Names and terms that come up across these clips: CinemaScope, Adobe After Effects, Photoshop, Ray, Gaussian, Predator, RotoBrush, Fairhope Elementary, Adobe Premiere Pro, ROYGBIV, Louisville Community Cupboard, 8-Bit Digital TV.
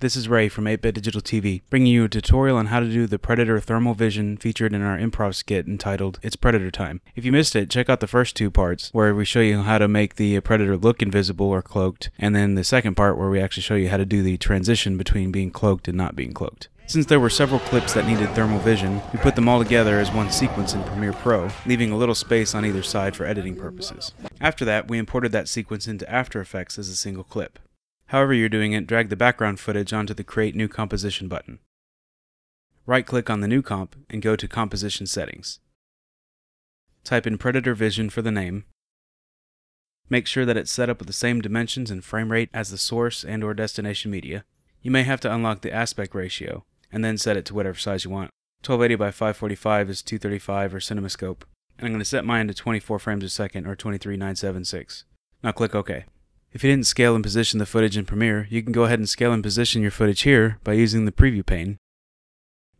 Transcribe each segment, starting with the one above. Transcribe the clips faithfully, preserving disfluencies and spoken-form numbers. This is Ray from eight-Bit Digital T V, bringing you a tutorial on how to do the Predator thermal vision featured in our improv skit entitled, It's Predator Time. If you missed it, check out the first two parts, where we show you how to make the Predator look invisible or cloaked, and then the second part where we actually show you how to do the transition between being cloaked and not being cloaked. Since there were several clips that needed thermal vision, we put them all together as one sequence in Premiere Pro, leaving a little space on either side for editing purposes. After that, we imported that sequence into After Effects as a single clip. However you're doing it, drag the background footage onto the Create New Composition button. Right-click on the New Comp and go to Composition Settings. Type in Predator Vision for the name. Make sure that it's set up with the same dimensions and frame rate as the source and or destination media. You may have to unlock the aspect ratio, and then set it to whatever size you want. twelve eighty by five forty-five is two thirty-five or CinemaScope, and I'm going to set mine to twenty-four frames a second or twenty-three nine seventy-six. Now click OK. If you didn't scale and position the footage in Premiere, you can go ahead and scale and position your footage here by using the preview pane.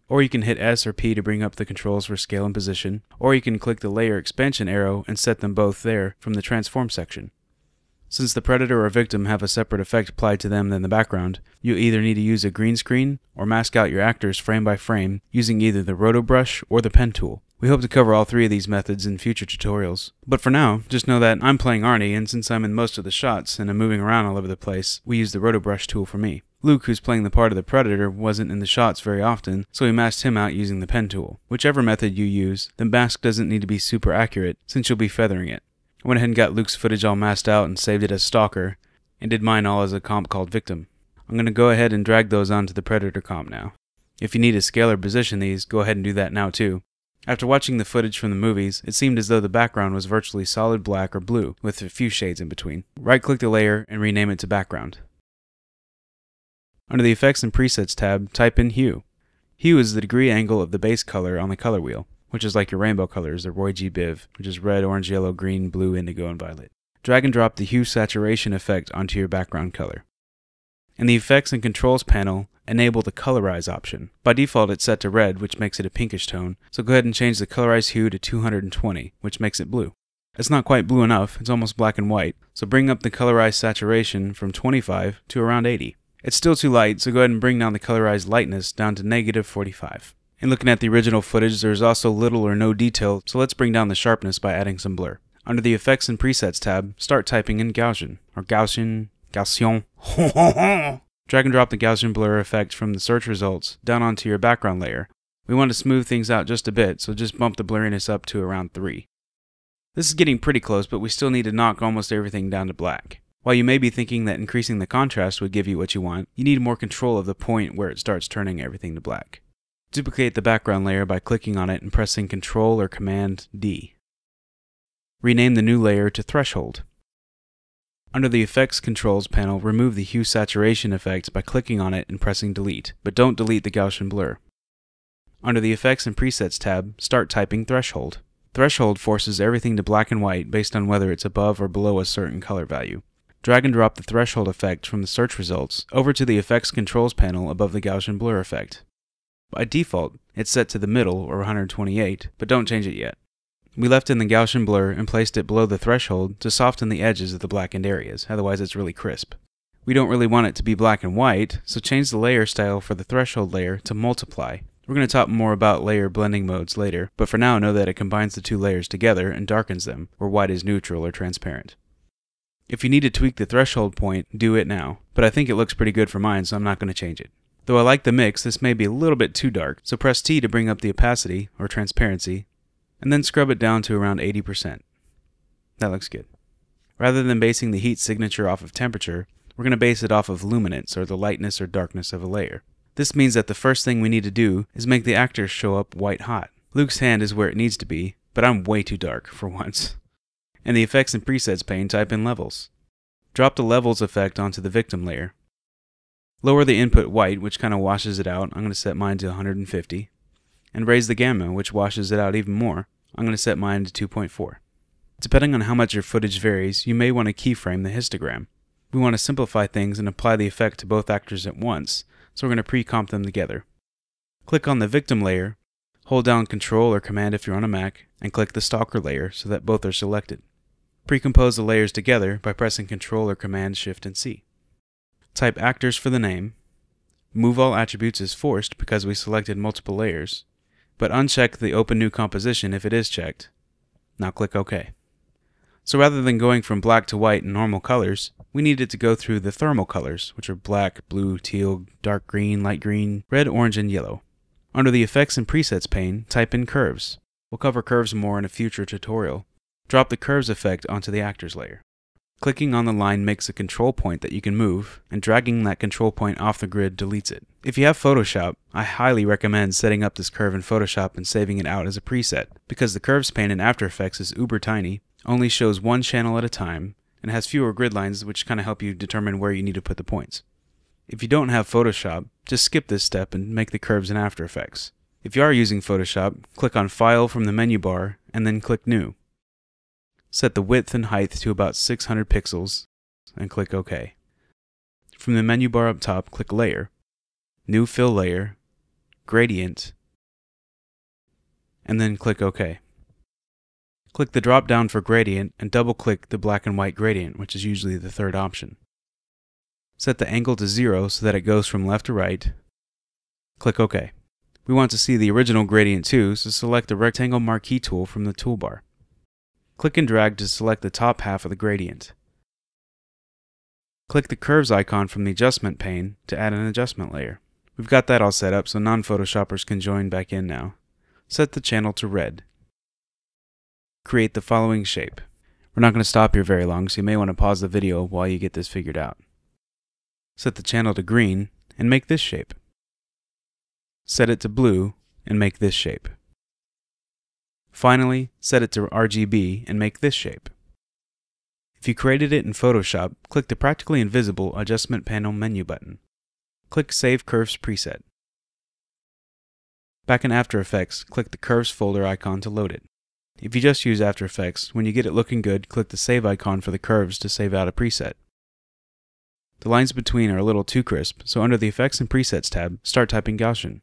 Or you can hit S or P to bring up the controls for scale and position, or you can click the layer expansion arrow and set them both there from the transform section. Since the Predator or victim have a separate effect applied to them than the background, you either need to use a green screen or mask out your actors frame by frame using either the RotoBrush or the pen tool. We hope to cover all three of these methods in future tutorials. But for now, just know that I'm playing Arnie, and since I'm in most of the shots and I'm moving around all over the place, we use the RotoBrush tool for me. Luke, who's playing the part of the Predator, wasn't in the shots very often, so we masked him out using the pen tool. Whichever method you use, the mask doesn't need to be super accurate, since you'll be feathering it. I went ahead and got Luke's footage all masked out and saved it as Stalker, and did mine all as a comp called Victim. I'm going to go ahead and drag those onto the Predator comp now. If you need to scale or position these, go ahead and do that now too. After watching the footage from the movies, it seemed as though the background was virtually solid black or blue, with a few shades in between. Right-click the layer and rename it to Background. Under the Effects and Presets tab, type in Hue. Hue is the degree angle of the base color on the color wheel, which is like your rainbow colors, or ROYGBIV, which is red, orange, yellow, green, blue, indigo, and violet. Drag and drop the Hue Saturation effect onto your background color. In the Effects and Controls panel, enable the Colorize option. By default it's set to red, which makes it a pinkish tone, so go ahead and change the Colorize hue to two hundred twenty, which makes it blue. It's not quite blue enough, it's almost black and white, so bring up the Colorize Saturation from twenty-five to around eighty. It's still too light, so go ahead and bring down the Colorize Lightness down to negative forty-five. And looking at the original footage, there's also little or no detail, so let's bring down the sharpness by adding some blur. Under the Effects and Presets tab, start typing in Gaussian, or Gaussian, Gaussian, drag and drop the Gaussian blur effect from the search results down onto your background layer. We want to smooth things out just a bit, so just bump the blurriness up to around three. This is getting pretty close, but we still need to knock almost everything down to black. While you may be thinking that increasing the contrast would give you what you want, you need more control of the point where it starts turning everything to black. Duplicate the background layer by clicking on it and pressing Ctrl or Command D. Rename the new layer to Threshold. Under the Effects Controls panel, remove the Hue Saturation effect by clicking on it and pressing Delete, but don't delete the Gaussian blur. Under the Effects and Presets tab, start typing Threshold. Threshold forces everything to black and white based on whether it's above or below a certain color value. Drag and drop the Threshold effect from the search results over to the Effects Controls panel above the Gaussian blur effect. By default, it's set to the middle, or one hundred twenty-eight, but don't change it yet. We left in the Gaussian blur and placed it below the threshold to soften the edges of the blackened areas, otherwise it's really crisp. We don't really want it to be black and white, so change the layer style for the threshold layer to multiply. We're going to talk more about layer blending modes later, but for now know that it combines the two layers together and darkens them, where white is neutral or transparent. If you need to tweak the threshold point, do it now, but I think it looks pretty good for mine, so I'm not going to change it. Though I like the mix, this may be a little bit too dark, so press T to bring up the opacity, or transparency, and then scrub it down to around eighty percent. That looks good. Rather than basing the heat signature off of temperature, we're going to base it off of luminance, or the lightness or darkness of a layer. This means that the first thing we need to do is make the actors show up white hot. Luke's hand is where it needs to be, but I'm way too dark for once. In the Effects and Presets pane, type in Levels. Drop the Levels effect onto the Victim layer. Lower the input white, which kind of washes it out. I'm going to set mine to one hundred fifty. And raise the gamma, which washes it out even more. I'm going to set mine to two point four. Depending on how much your footage varies, you may want to keyframe the histogram. We want to simplify things and apply the effect to both actors at once, so we're going to pre-comp them together. Click on the victim layer, hold down Control or Command if you're on a Mac, and click the stalker layer so that both are selected. Pre-compose the layers together by pressing Control or Command Shift and C. Type actors for the name, Move all attributes is forced because we selected multiple layers, but uncheck the Open New Composition if it is checked. Now click OK. So rather than going from black to white in normal colors, we needed to go through the thermal colors, which are black, blue, teal, dark green, light green, red, orange, and yellow. Under the Effects and Presets pane, type in Curves. We'll cover curves more in a future tutorial. Drop the Curves effect onto the Actors layer. Clicking on the line makes a control point that you can move, and dragging that control point off the grid deletes it. If you have Photoshop, I highly recommend setting up this curve in Photoshop and saving it out as a preset, because the Curves pane in After Effects is uber tiny, only shows one channel at a time, and has fewer grid lines, which kind of help you determine where you need to put the points. If you don't have Photoshop, just skip this step and make the curves in After Effects. If you are using Photoshop, click on File from the menu bar, and then click New. Set the width and height to about six hundred pixels and click OK. From the menu bar up top, click Layer, New Fill Layer, Gradient, and then click OK. Click the drop down for Gradient and double click the black and white gradient, which is usually the third option. Set the angle to zero so that it goes from left to right. Click OK. We want to see the original gradient too, so select the rectangle marquee tool from the toolbar. Click and drag to select the top half of the gradient. Click the curves icon from the adjustment pane to add an adjustment layer. We've got that all set up so non-Photoshoppers can join back in now. Set the channel to red. Create the following shape. We're not going to stop here very long, so you may want to pause the video while you get this figured out. Set the channel to green and make this shape. Set it to blue and make this shape. Finally, set it to R G B and make this shape. If you created it in Photoshop, click the practically invisible Adjustment Panel menu button. Click Save Curves Preset. Back in After Effects, click the Curves folder icon to load it. If you just use After Effects, when you get it looking good, click the Save icon for the curves to save out a preset. The lines between are a little too crisp, so under the Effects and Presets tab, start typing Gaussian.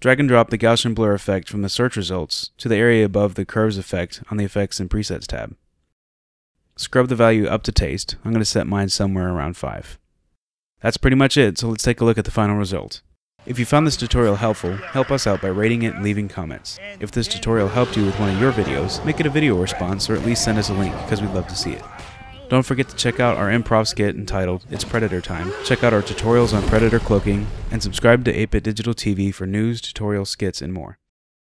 Drag and drop the Gaussian blur effect from the search results to the area above the curves effect on the Effects and Presets tab. Scrub the value up to taste. I'm going to set mine somewhere around five. That's pretty much it, so let's take a look at the final result. If you found this tutorial helpful, help us out by rating it and leaving comments. If this tutorial helped you with one of your videos, make it a video response or at least send us a link, because we'd love to see it. Don't forget to check out our improv skit entitled It's Predator Time, check out our tutorials on Predator cloaking, and subscribe to eight-Bit Digital T V for news, tutorial skits, and more.